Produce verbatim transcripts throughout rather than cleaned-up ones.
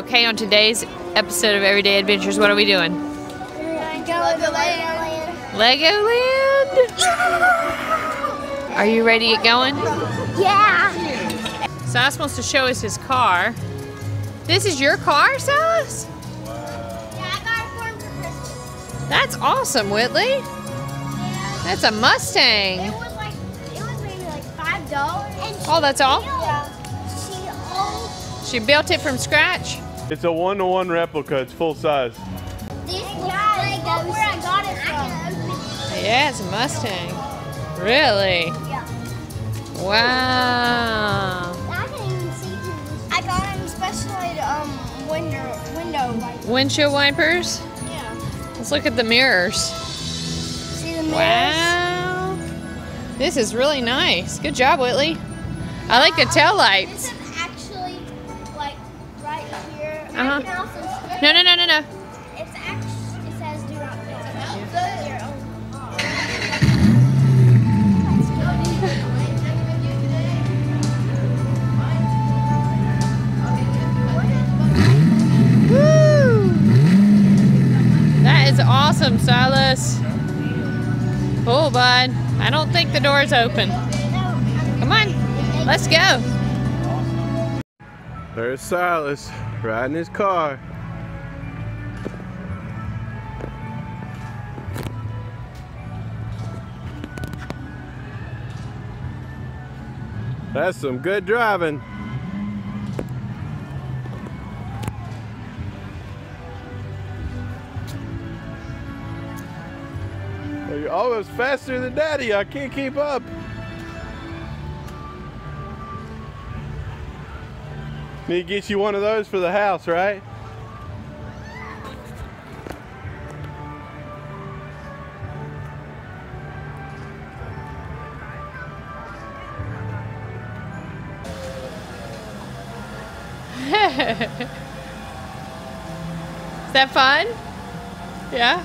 Okay, on today's episode of Everyday Adventures, what are we doing? Legoland. Legoland? Yeah. Are you ready to get going? Yeah. Silas wants to show us his car. This is your car, Silas? Wow. Yeah, I got it for him for Christmas. That's awesome, Whitley. Yeah. That's a Mustang. It was like, it was maybe like five dollars. Oh, that's all? Yeah. She built it from scratch. It's a one-to-one replica. It's full size. This guy is where I got it from. Yeah, it's a Mustang. Really? Yeah. Wow. I can't even see through this. I got them specially um window window wipers. Windshield wipers? Yeah. Let's look at the mirrors. See the mirrors? Wow. This is really nice. Good job, Whitley. I like the tail lights. Uh huh. No, no, no, no, no. It's actually, it says do not fail. Woo! That is awesome, Silas. Cool, bud. I don't think the door's open. Come on, let's go. There's Silas. Riding his car. That's some good driving. Well, you're almost faster than Daddy. I can't keep up. Need to get you one of those for the house, right? Is that fun? Yeah?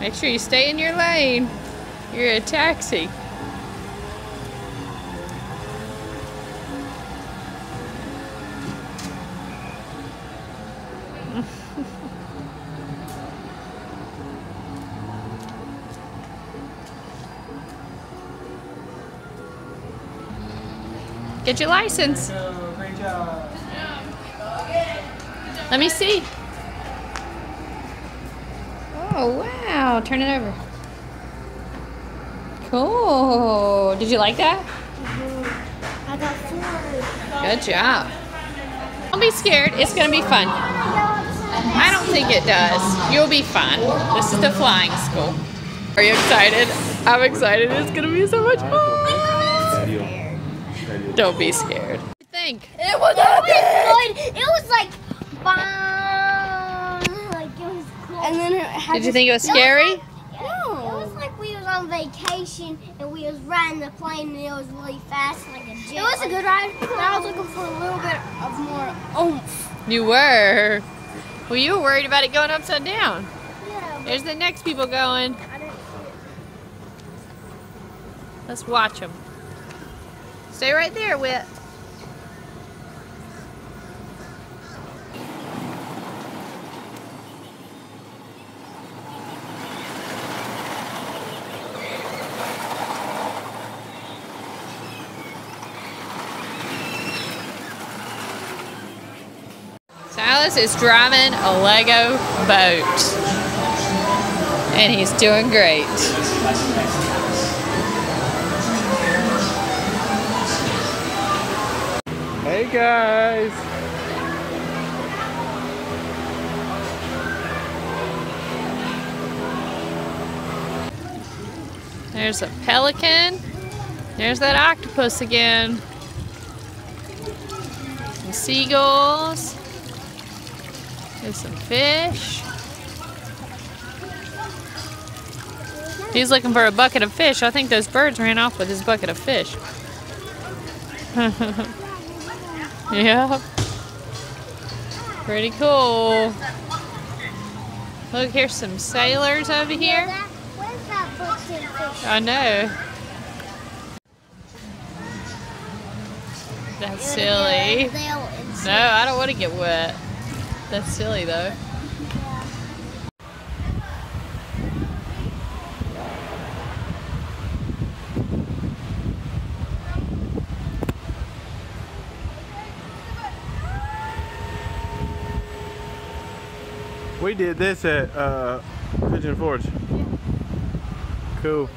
Make sure you stay in your lane. You're a taxi. Get your license. Great job. Let me see. Oh, wow. Turn it over. Cool. Did you like that? Mm-hmm. I got four. Good job. Don't be scared. It's going to be fun. I don't think it does. You'll be fine. This is the flying school. Are you excited? I'm excited. It's going to be so much fun. Don't be scared. What do you think? It was, it was good. It was like, bomb. Like it was cool. And then it had Did you think it was scary? It was like, no. It was like we was on vacation and we was riding the plane and it was really fast, like a jet. It was a good ride, but I was looking for a little bit of more oomph. You were. Well, you were worried about it going upside down. Yeah. There's the next people going. I didn't see it. Let's watch them. Stay right there, Whit. Silas is driving a Lego boat, and he's doing great. Hey guys! There's a pelican. There's that octopus again. Some seagulls. There's some fish. He's looking for a bucket of fish. I think those birds ran off with his bucket of fish. Yeah. Pretty cool. Look, here's some sailors over here. Where's that bucket of fish? I know. That's silly. No, I don't want to get wet. That's silly though. We did this at uh, Pigeon Forge. Cool.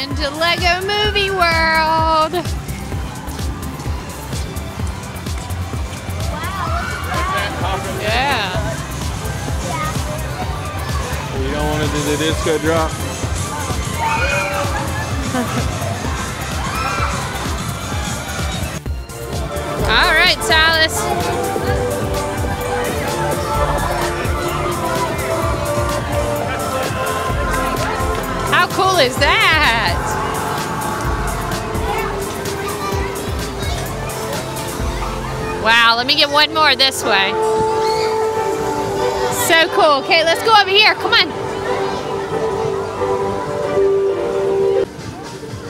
Into Lego Movie World. Wow, wow. Yeah. You don't want to do the disco drop. All right, Silas. How cool is that? Wow, let me get one more this way. So cool. Okay, let's go over here. Come on.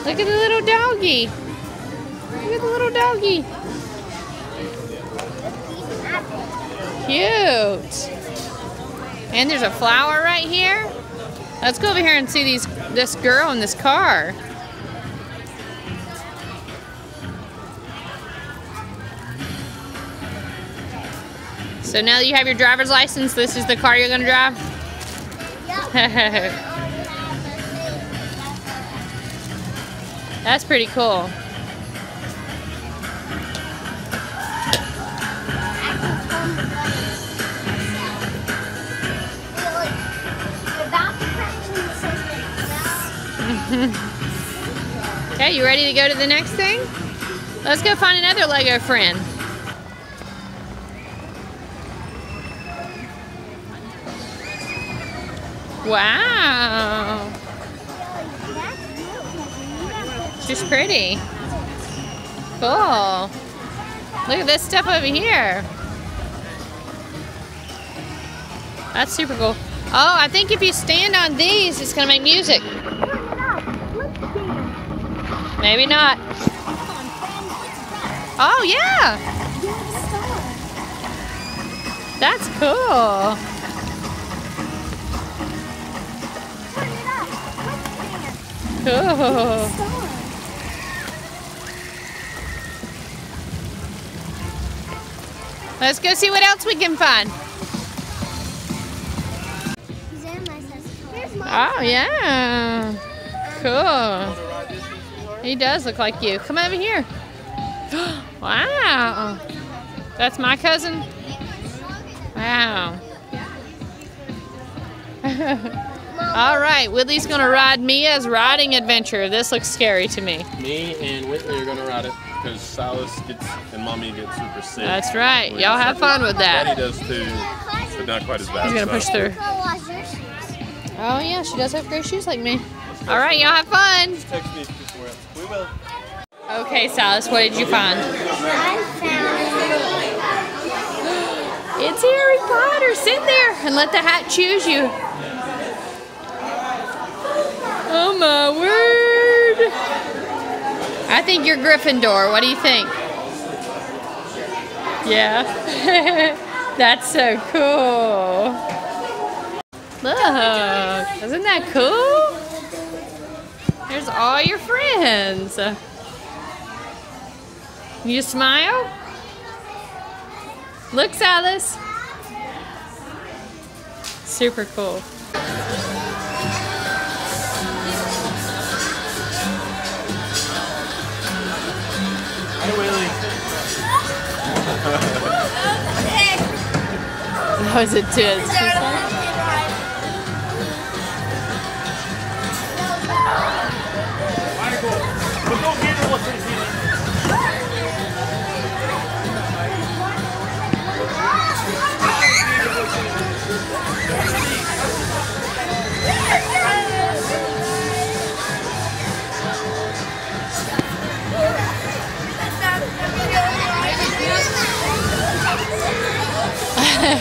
Look at the little doggy. Look at the little doggy. Cute. And there's a flower right here. Let's go over here and see these this girl in this car. So now that you have your driver's license, this is the car you're going to drive? Yep. That's pretty cool. Okay, you ready to go to the next thing? Let's go find another Lego friend. Wow. She's pretty. Cool. Look at this stuff over here. That's super cool. Oh, I think if you stand on these, it's going to make music. Maybe not. Oh, yeah. That's cool. Cool. Let's go see what else we can find. Oh, yeah. Cool. He does look like you. Come over here. Wow. That's my cousin? Wow. All right, Whitley's going to ride Mia's riding adventure. This looks scary to me. Me and Whitley are going to ride it because Silas gets and Mommy gets super sick. That's right. Y'all have fun with that. Daddy does too, but not quite as bad. He's going to push through. Oh, yeah, she does have gray shoes like me. All right, y'all have fun. We will. Okay, Silas, what did you find? I found it's Harry Potter. Sit there and let the hat choose you. Oh my word! I think you're Gryffindor. What do you think? Yeah, that's so cool. Look, isn't that cool? There's all your friends. You smile? Look, Silas. Super cool. Hey, Willie. That was a twist. You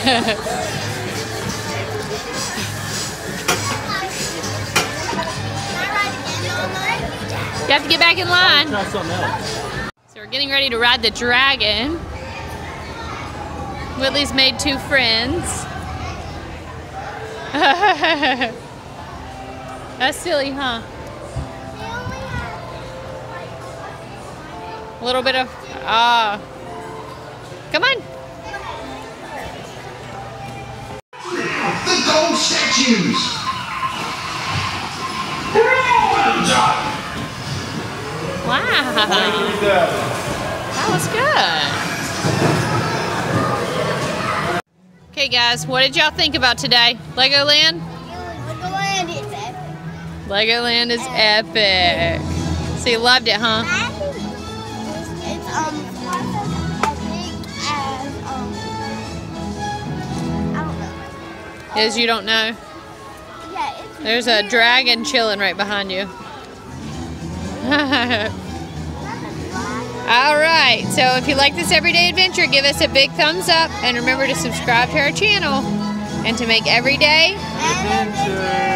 have to get back in line. So we're getting ready to ride the dragon. Whitley's made two friends. That's silly, huh? A little bit of ah. Uh, come on. The gold statues. Wow. That was good. Okay, guys, what did y'all think about today? Legoland? Legoland is epic. Legoland is epic. So you loved it, huh? It's um. Is you don't know? Yeah, it's there's a dragon chilling right behind you. Alright, so if you like this everyday adventure, give us a big thumbs up and remember to subscribe to our channel and to make everyday adventures.